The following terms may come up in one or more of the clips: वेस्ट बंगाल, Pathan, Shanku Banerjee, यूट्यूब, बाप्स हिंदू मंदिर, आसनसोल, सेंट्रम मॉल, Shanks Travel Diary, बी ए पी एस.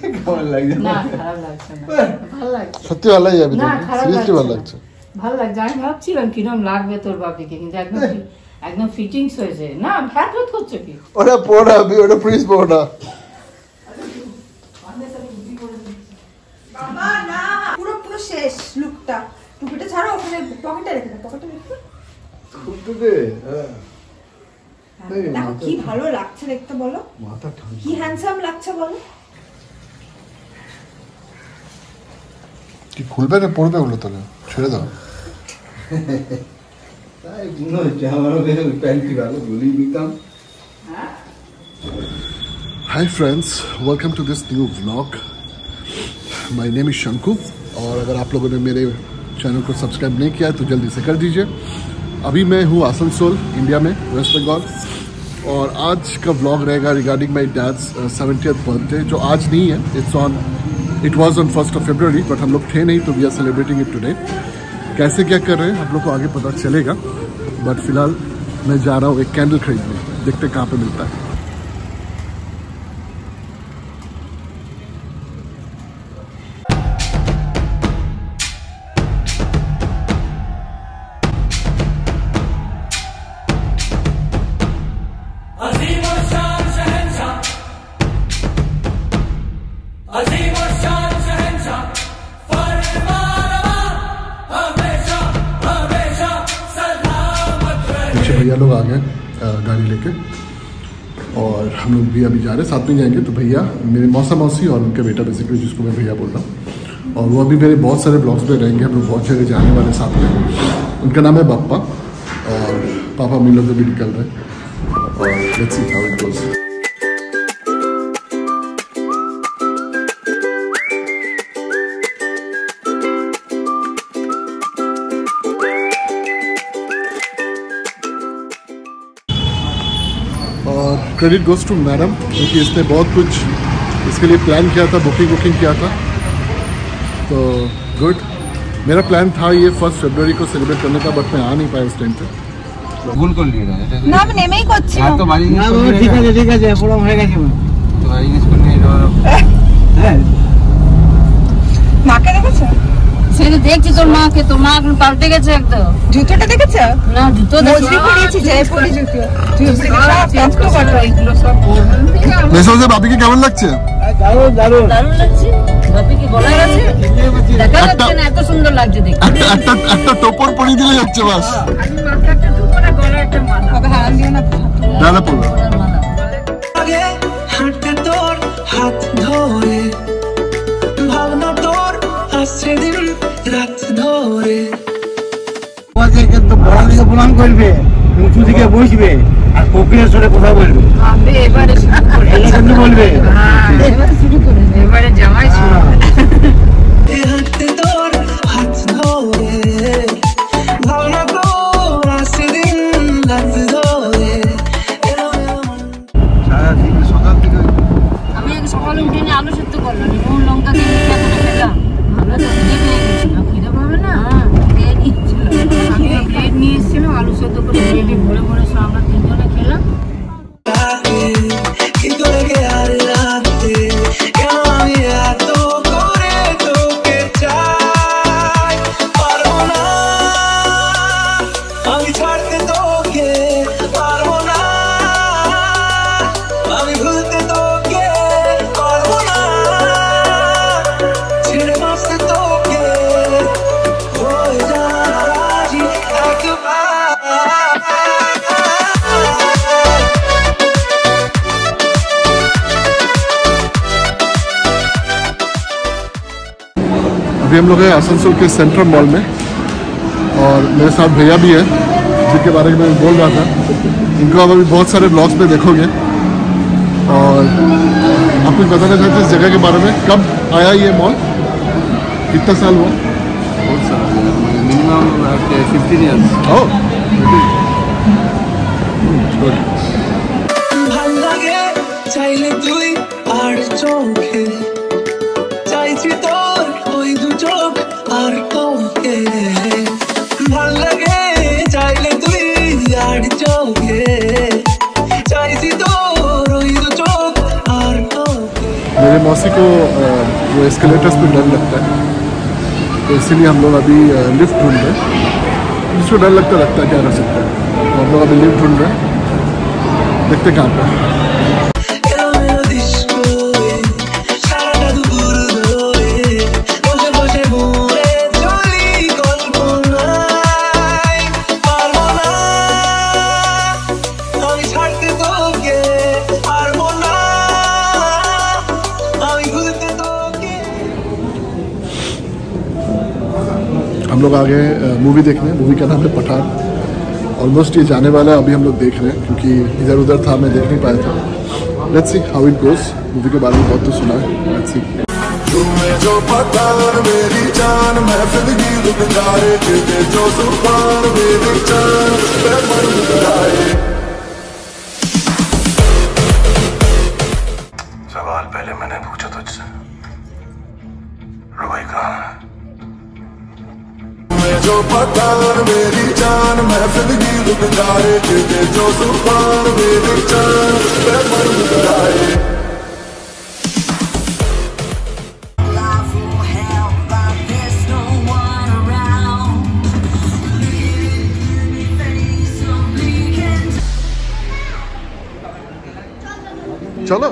কেমন লাগছে? না খারাপ লাগছে না, ভালো লাগছে। সত্যি ভালো লাগছে, না খারাপ লাগছে, ভালো লাগছে, ভালো লাগছে। আমি ভাবছিলাম কিরম লাগবে তোর বাপিকে, কিন্তু একদম একদম ফিটিংস হয়েছে। না ভ্যাট ভ্যাট করছে কি? ওটা পড়া, ওটা ফ্রিজ পড়া। বাবা না পুরো পুরো শেষ লুকটা, টুপিটা ছাড়া ওখানে পকেটে রেখে দাও, পকেটে রেখে খুলতে দে। হ্যাঁ দেখো কি ভালো লাগছে দেখতে, বলো মাথা ঠান্ডা, কি হ্যান্ডসাম লাগছে বলো। কি খুলবে না পড়বে ওগুলো তাহলে ছেড়ে দাও। তাই গুনো জামানো বের প্যান্টি ভালো গুলি নিতাম। হ্যাঁ hi friends, welcome to this new vlog. My name is Shanku और अगर आप लोगों ने मेरे चैनल को सब्सक्राइब नहीं किया है तो जल्दी से कर दीजिए। अभी मैं हूँ आसनसोल इंडिया में, वेस्ट बंगाल, और आज का व्लॉग रहेगा regarding my dads 70th birthday, जो आज नहीं है, it was on 1st of February, but हम लोग थे नहीं तो we are celebrating it today. कैसे क्या कर रहे हैं हम लोग को आगे पता चलेगा, बट फिलहाल मैं जा रहा हूँ एक कैंडल खरीदने, देखते कहाँ पे मिलता है। भैया लोग आ गए गाड़ी लेके और हम लोग भी अभी जा रहे हैं, साथ में जाएंगे। तो भैया मेरे मौसा मौसी और उनके बेटा, बेसिकली जिसको मैं भैया बोलता हूँ, और वो अभी मेरे बहुत सारे ब्लॉग्स में रहेंगे। हम लोग बहुत जगह जाने वाले साथ में। उनका नाम है बप्पा और पापा हम लोग भी निकल रहे हैं और let's see how it goes. Credit goes to madam, क्योंकि इसने बहुत कुछ इसके लिए प्लान किया था, बुकिंग किया था, तो गुड। मेरा प्लान था ये 1st February को सेलिब्रेट करने का, बट मैं आ नहीं पाया उस टाइम पे। ভুল করে নিয়ে রাখা এটা না, আমি নেমেই করছি না তো বাড়ি। না বাবা ঠিক আছে ঠিক আছে, পুরো হয়ে গেছে তো বাড়ি নিয়ে চলে যাও। হ্যাঁ মাকে দেখেছো? সেটা দেখছি তোর মাকে, তোর মা এখন পাল্টে গেছে একদম। জুতোটা দেখেছো? না জুতো দেখছি, পরেছি জয়পুরি জুতো। কেমন লাগছে? প্রণাম করবে, উঁচু দিকে বসবে আর কপিলের সঙ্গে কথা বলবে। আমি এবারে শুরু করে এখানে বলবে, হ্যাঁ এবারে শুরু করে, এবারে জামাই শুরু করে। এই হাতে তোর হাত ধরে ভালো করে আসেদিন হাত ধরে সারা দিন সকাল থেকে। আমি আগে সকালে উঠে নিয়ে আলু সেদ্ধ করলাম, নুন লঙ্কা দিয়ে কেটে খেলাম। ভালো তো দিবে না, খিদে পাবে না। আলু সেদ্ধ করে রেডি ভরে ভরে সব আমরা তিনজনে খেলাম। अभी हम लोग हैं आसनसोल के सेंट्रम मॉल में और मेरे साथ भैया भी है जिनके बारे में बोल रहा था। इनको आप अभी बहुत सारे ब्लॉग्स में देखोगे और आपको बताना चाहते हैं इस जगह के बारे में। कब आया ये मॉल, कितना साल हुआ? बहुत साल, मिनिमम 15 years। ओह गुड। मेरे मौसी को वो एस्केलेटर्स पे डर लगता है, तो इसीलिए हम लोग अभी लिफ्ट ढूंढ रहे हैं। इसको डर लगता है क्या कर सकता है, तो हम लोग अभी लिफ्ट ढूंढ रहे हैं, देखते कहाँ पर। हम लोग आ गए मूवी देखने, मूवी का नाम है पठान। ऑलमोस्ट ये जाने वाला है, अभी हम लोग देख रहे हैं क्योंकि इधर उधर था, मैं देख नहीं पाया था। Let's see how it goes. Movie के बारे में बहुत तो सुना है, लेट्स सी। तुम्हें जो पठान मेरी जान, मैं जिंदगी गुजारे तुझे जो सुल्तान मेरी जान, मैं मर जाए। सवाल पहले मैंने पूछा तुझसे, रुई कहाँ है? जो पठान मेरी जान, मैं जिंदगी गुजारे तुझे जो सुल्तान मेरी जान, मैं मर जाए। चलो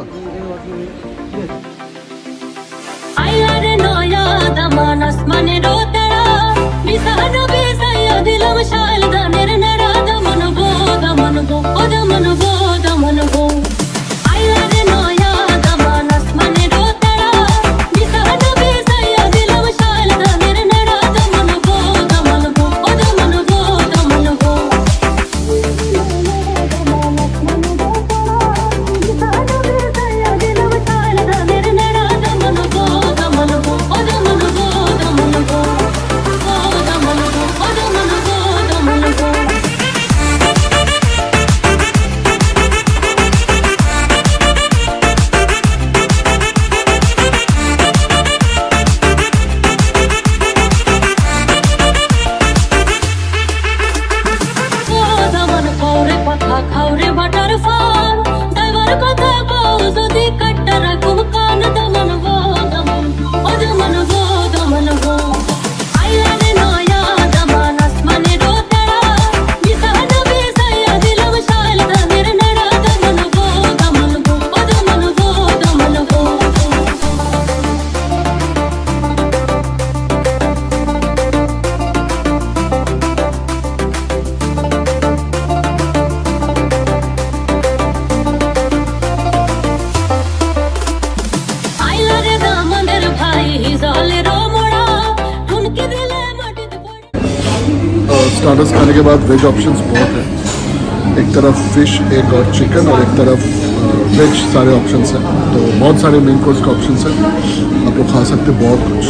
स्टार्टर्स खाने के बाद वेज ऑप्शंस बहुत हैं, एक तरफ फिश, एग और चिकन, और एक तरफ वेज सारे ऑप्शंस हैं। तो बहुत सारे मेन कोर्स के ऑप्शंस हैं, आप लोग खा सकते हैं बहुत कुछ।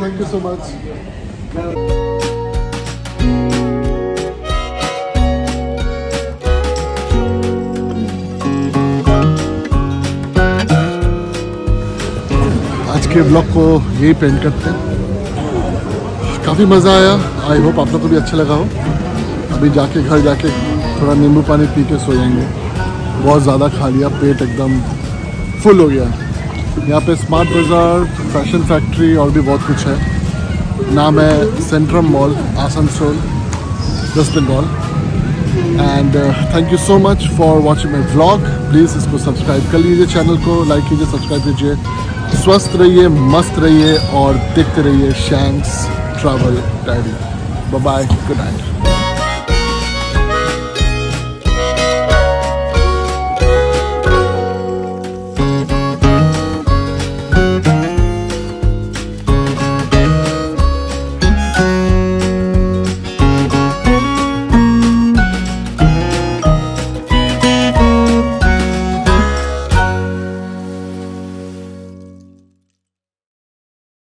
Thank you so much. आज के ब्लॉग को यही पेंट करते हैं। काफ़ी मज़ा आया, आई होप आप लोग को भी अच्छा लगा हो। अभी जाके घर जाके थोड़ा नींबू पानी पी के सो जाएंगे, बहुत ज़्यादा खा लिया, पेट एकदम फुल हो गया। यहाँ पे स्मार्ट बाज़ार, फैशन फैक्ट्री और भी बहुत कुछ है। नाम है सेंट्रम मॉल आसनसोल, वेस्ट बंगाल। and thank you so much for watching my vlog. Please इसको सब्सक्राइब कर लीजिए, चैनल को लाइक कीजिए, सब्सक्राइब कीजिए, स्वस्थ रहिए, मस्त रहिए और देखते रहिए Shanks travel diary. Bye, good night.